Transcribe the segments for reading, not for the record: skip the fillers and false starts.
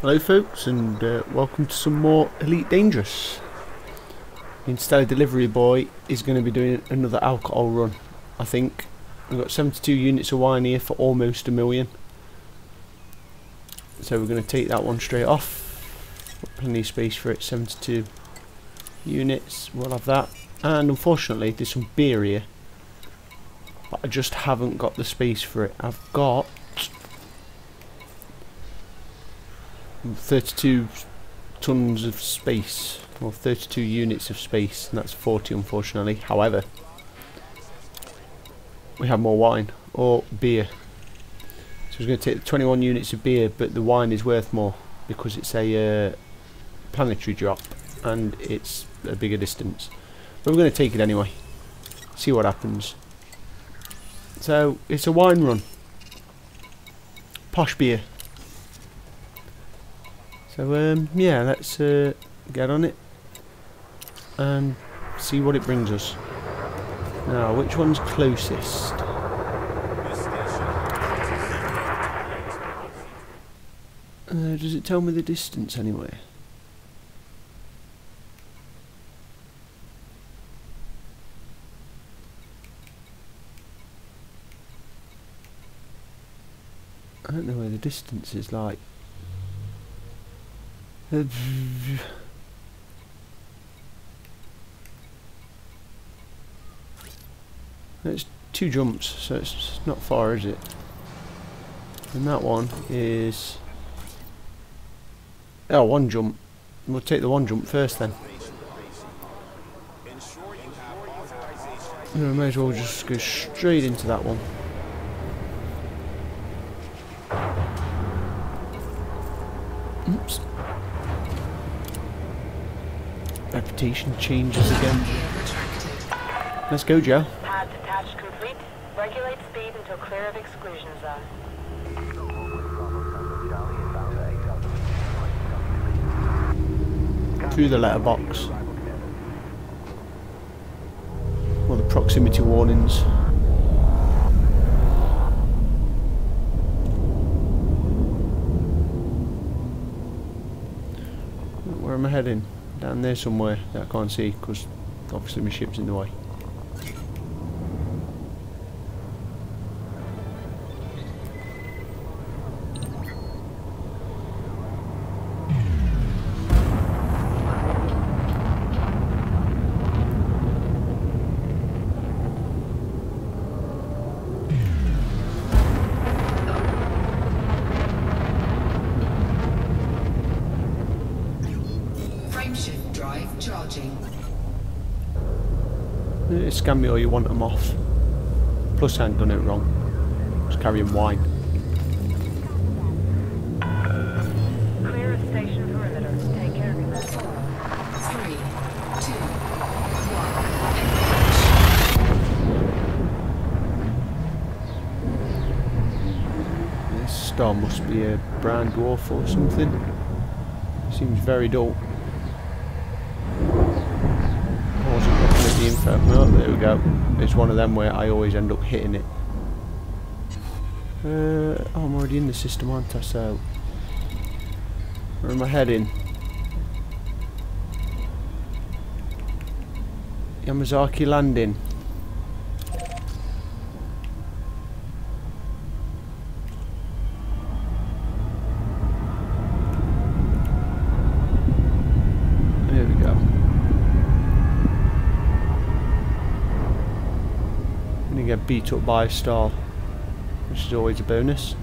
Hello folks, and welcome to some more Elite Dangerous. The Interstellar Delivery Boy is going to be doing another alcohol run, I think. We've got 72 units of wine here for almost a million. So we're going to take that one straight off. Got plenty of space for it, 72 units, we'll have that. And unfortunately there's some beer here, but I just haven't got the space for it. I've got 32 tons of space, or 32 units of space, and that's 40 unfortunately. However, we have more wine, or beer. So we're going to take 21 units of beer, but the wine is worth more because it's a planetary drop and it's a bigger distance. But we're going to take it anyway, see what happens. So it's a wine run, posh beer. So yeah, let's get on it and see what it brings us. Now, which one's closest? Does it tell me the distance anywhere? I don't know where the distance is, like. It's two jumps, so it's not far, is it? And that one is... oh, one jump. We'll take the one jump first then. We may as well just go straight into that one. Oops. Reputation changes again. Let's go, Joe. Pad detached complete. Regulate speed until clear of exclusion zone. Through the letterbox. Well, the proximity warnings. Where am I heading? Down there somewhere that I can't see because obviously my ship's in the way. Scan me all you want them off. Plus I ain't done it wrong. Just carrying wine. Clear of station perimeter. Take care of it. 3, 2, 1. This star must be a brown dwarf or something. Seems very dull. No, there we go. It's one of them where I always end up hitting it. Oh, I'm already in the system, aren't I? So, where am I heading? Yamazaki Landing. Get beat up by a star, which is always a bonus.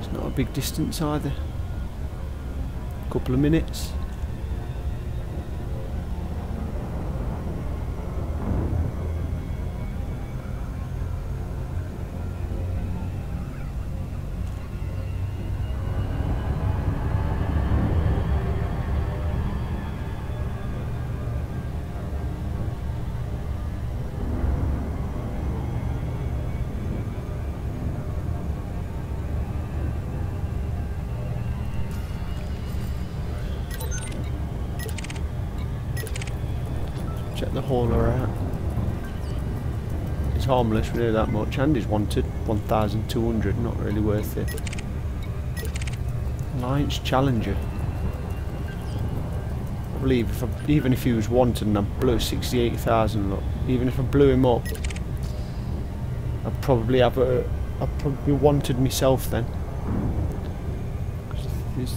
It's not a big distance either. A couple of minutes. Check the hauler out. It's harmless, we know that much. Andy's wanted 1,200, not really worth it. Alliance Challenger. I believe if even if he was wanted and I blew 68,000 up, even if I blew him up, I'd probably have a, I'd probably wanted myself then. Because there's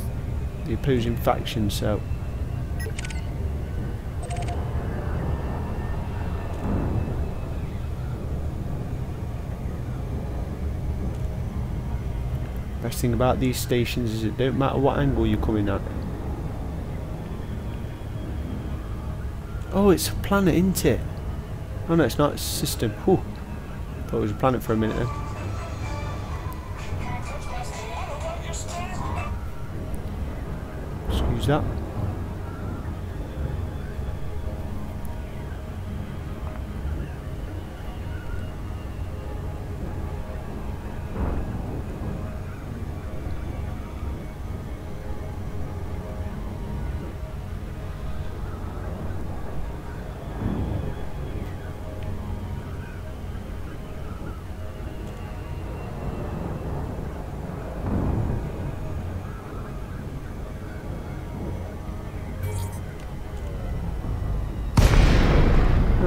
the opposing faction, so. Best thing about these stations is it don't matter what angle you're coming at. Oh, it's a planet, isn't it? Oh no, it's not, it's a system. Whew. Thought it was a planet for a minute then. Excuse that.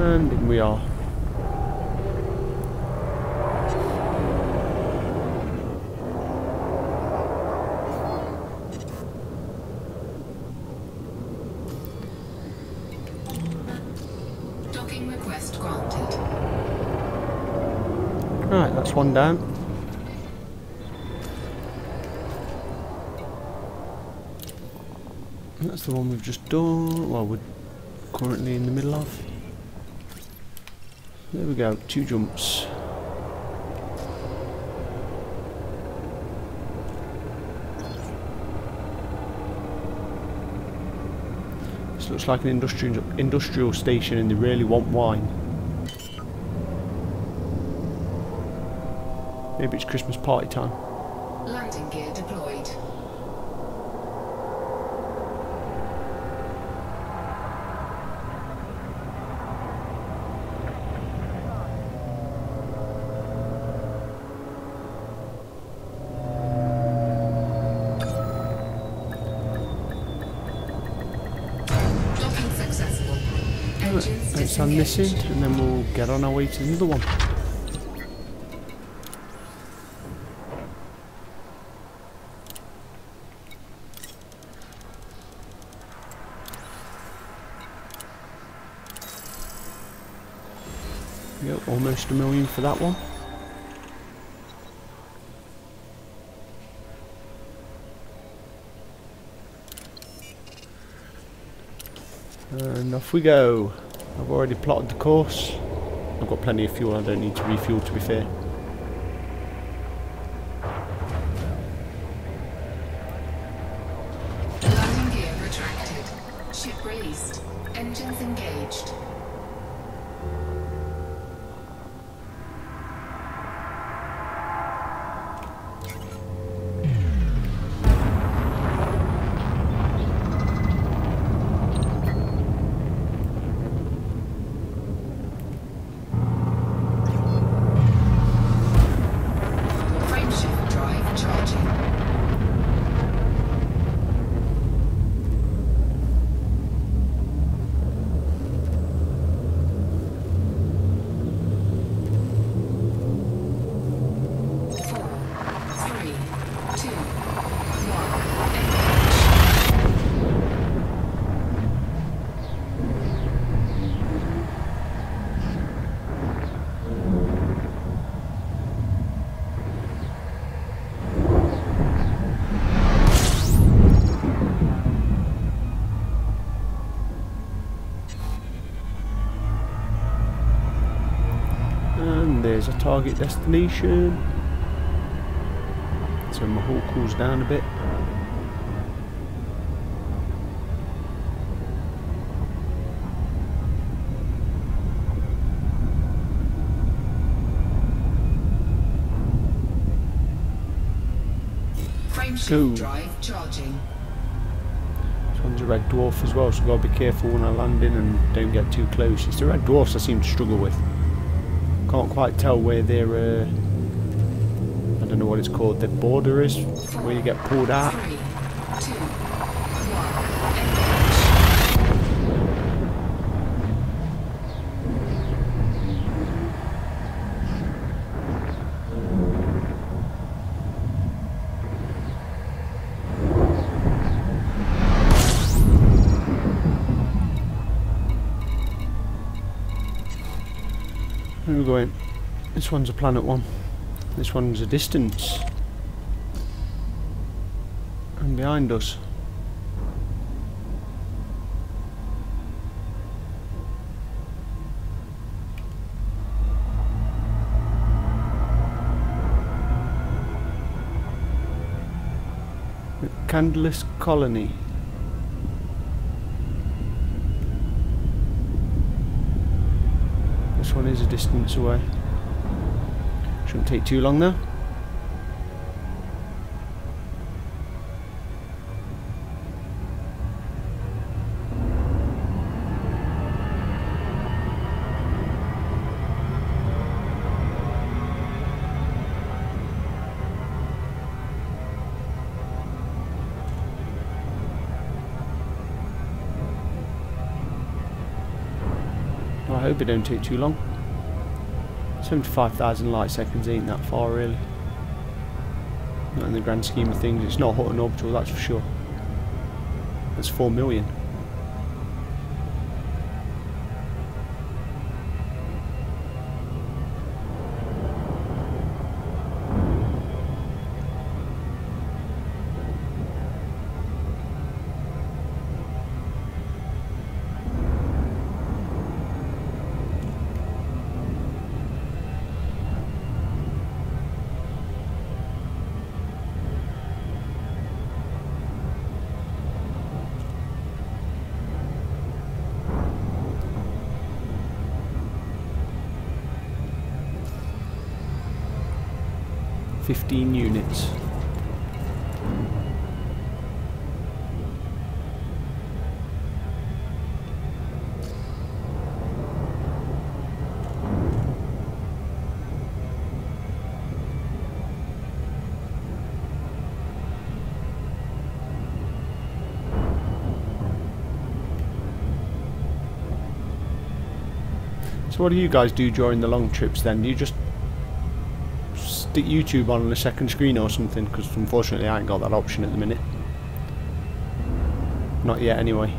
And in we are. Docking request granted. Right, that's one down. And that's the one we've just done, well, we're currently in the middle of. There we go, 2 jumps. This looks like an industrial station and they really want wine. Maybe it's Christmas party time. Landing gear deployed. I'm missing, and then we'll get on our way to the other one. Yep, almost 1 million for that one. And off we go. I've already plotted the course. I've got plenty of fuel, I don't need to refuel to be fair. Landing gear retracted. Ship released. Engines engaged. There's a target destination. So my hull cools down a bit. Frameshift drive charging. This one's There's a red dwarf as well, so I've got to be careful when I land in and don't get too close. It's the red dwarfs I seem to struggle with. Can't quite tell where their, I don't know what it's called, their border is, where you get pulled out. We're going. This one's a planet one. This one's a distance. And behind us. The Candless Colony. This one is a distance away. Shouldn't take too long though. I hope it don't take too long. 75,000 light seconds ain't that far really. Not in the grand scheme of things. It's not Hutton Orbital, that's for sure. That's 4 million. Units. So what do you guys do during the long trips then? Do you just stick YouTube on the second screen or something, because unfortunately I ain't got that option at the minute. Not yet anyway.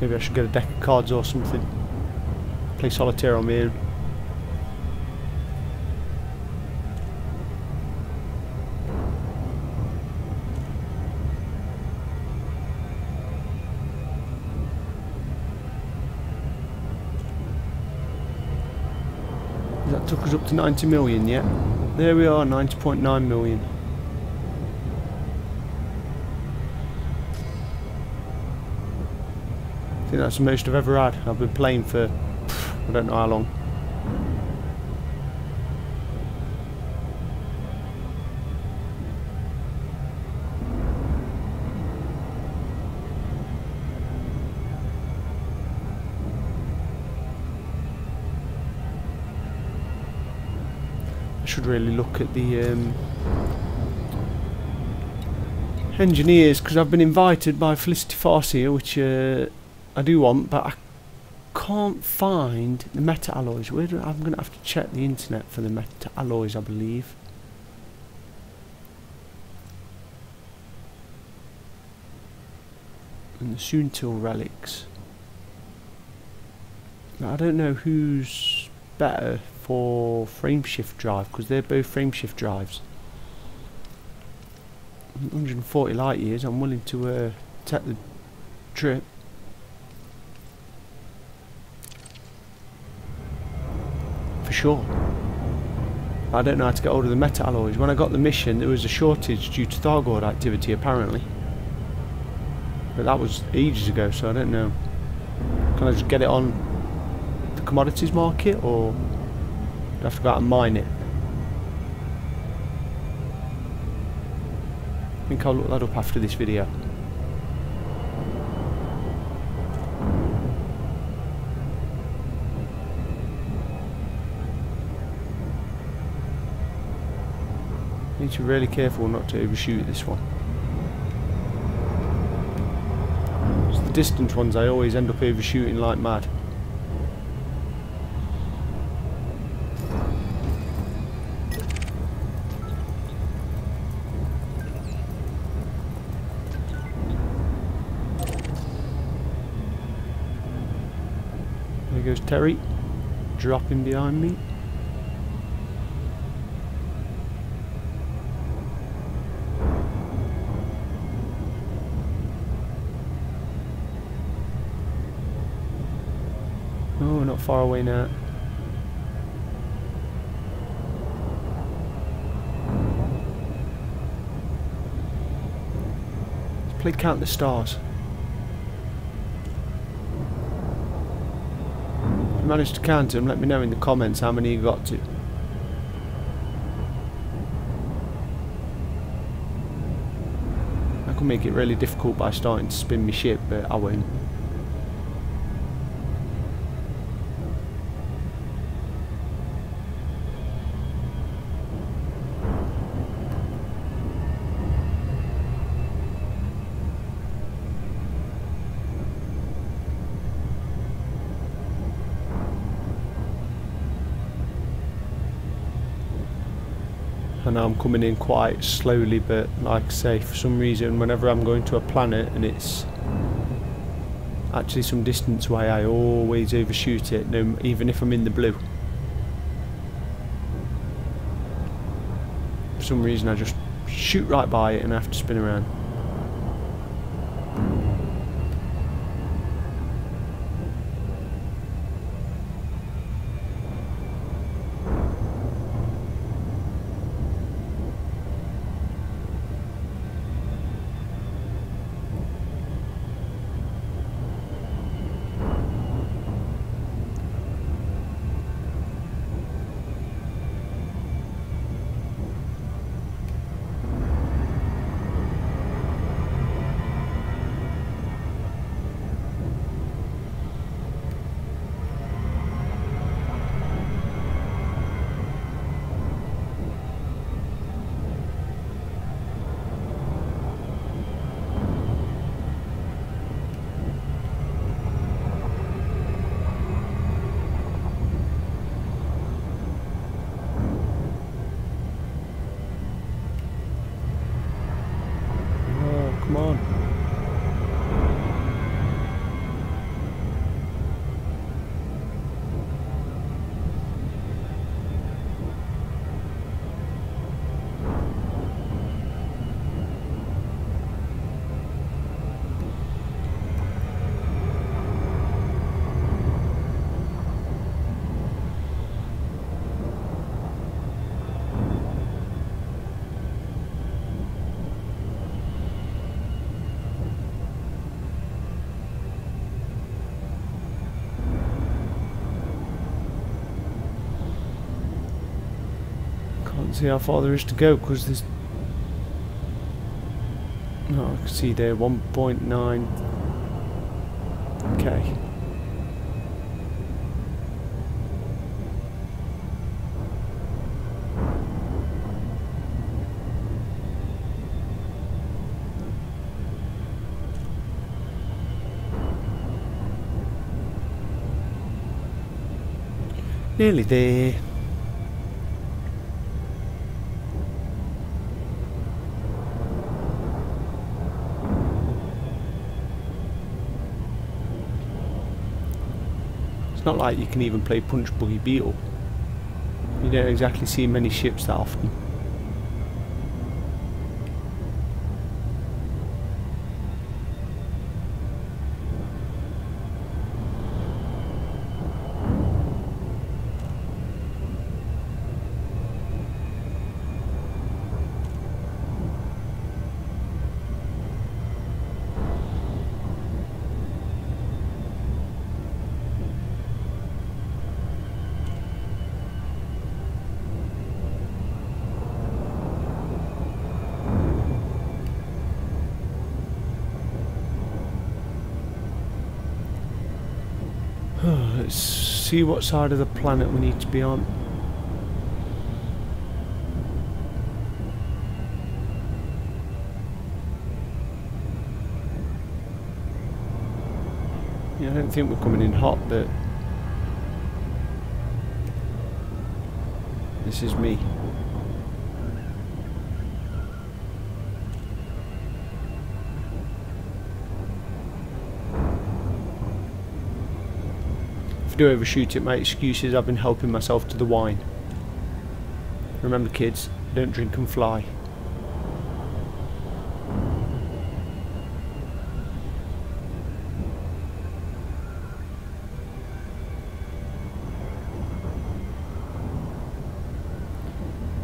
Maybe I should get a deck of cards or something. Play solitaire on my own. Took us up to 90 million yet. There we are, 90.9 million. I think that's the most I've ever had. I've been playing for, I don't know how long. Should really look at the engineers, because I've been invited by Felicity Farseer, which I do want, but I can't find the meta alloys. Where do I'm going to have to check the internet for the meta alloys, I believe. And the Soontil relics. Now, I don't know who's better for frameshift drive, because they're both frameshift drives. 140 light years, I'm willing to take the trip. For sure. I don't know how to get hold of the meta alloys. When I got the mission, there was a shortage due to Thargoid activity apparently. But that was ages ago, so I don't know. Can I just get it on the commodities market, or do I have to go out and mine it? I think I'll look that up after this video. Need to be really careful not to overshoot this one. It's the distant ones I always end up overshooting like mad. There goes Terry, dropping behind me. Far away now. Let's play Count the Stars. If you manage to count them, let me know in the comments how many you got to. I could make it really difficult by starting to spin my ship, but I won't. And now I'm coming in quite slowly, but like I say, for some reason whenever I'm going to a planet and it's actually some distance away, I always overshoot it, no, even if I'm in the blue. For some reason I just shoot right by it and I have to spin around. See how far there is to go, because there's no, I can see there 1.9. okay, nearly there. Not like you can even play Punch Buggy Beetle. You don't exactly see many ships that often. Let's see what side of the planet we need to be on. Yeah, I don't think we're coming in hot, but this is me. Do overshoot it, my excuse is I've been helping myself to the wine. Remember kids, don't drink and fly.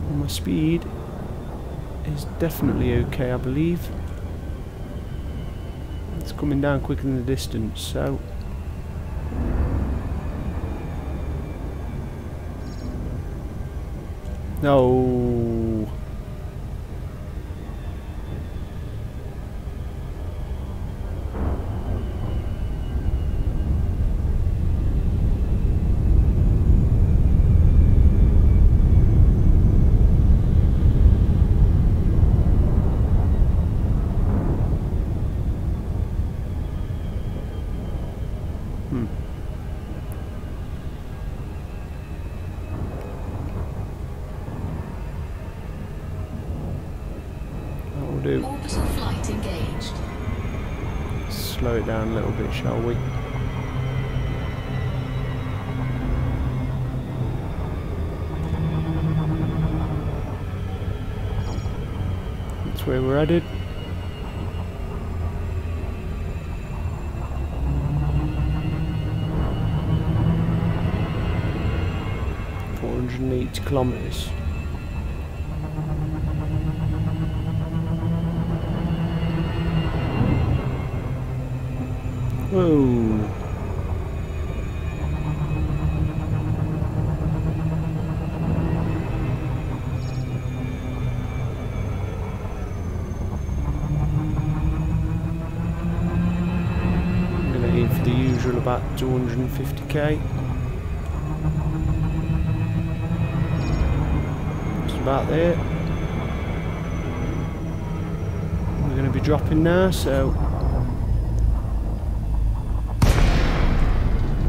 Well, my speed is definitely okay, I believe. It's coming down quicker than the distance, so no. Orbital flight engaged. Slow it down a little bit, shall we? That's where we're headed. Mm-hmm. 408 kilometers. Whoa. I'm going to aim for the usual about 250k. Just about there. We're going to be dropping now, so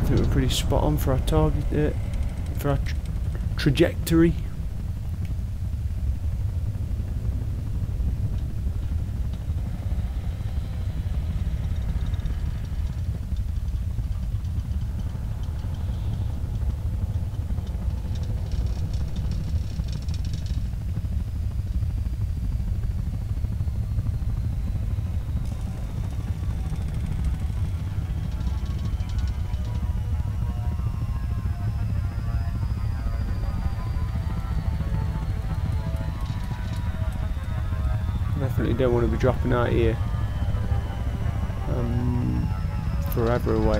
we're pretty spot on for our target, for our trajectory. Definitely don't want to be dropping out here forever away.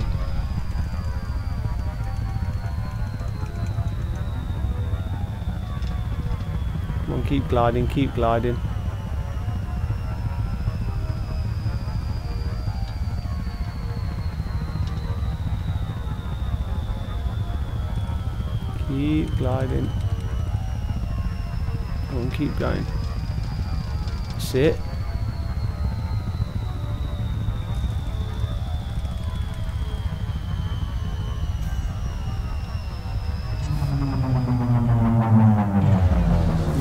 Come on, keep gliding, keep gliding. Keep gliding. Come on, keep going. It. Not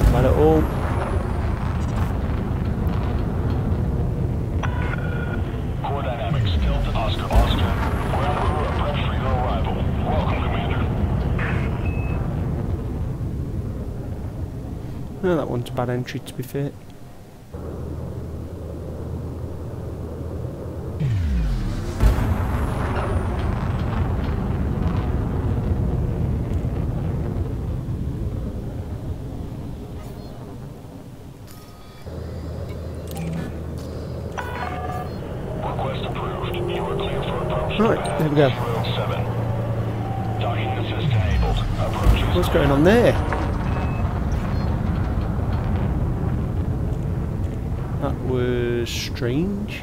bad at all. Core dynamics, Delta Oscar, Oscar. Ground crew approach for your arrival. Welcome, Commander. No, that one's a bad entry, to be fair. Right, there we go. What's going on there? That was strange.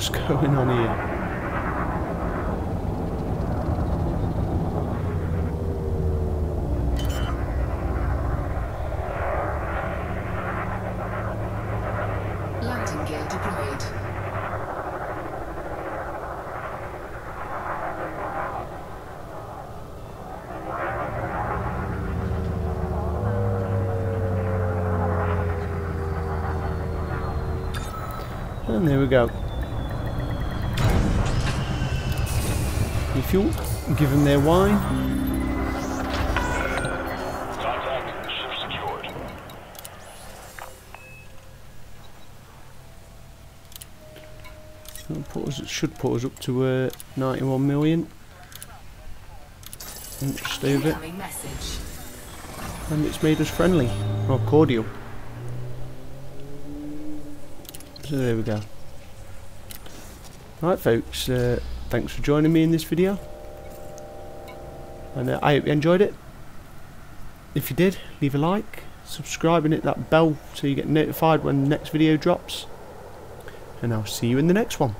What's going on here? And there we go. If you give them their wine. Contact, ship secured. It should put us up to 91 million. Just over it. And it's made us friendly or cordial. So there we go. Right folks, thanks for joining me in this video, and I hope you enjoyed it. If you did, leave a like, subscribe and hit that bell so you get notified when the next video drops, and I'll see you in the next one.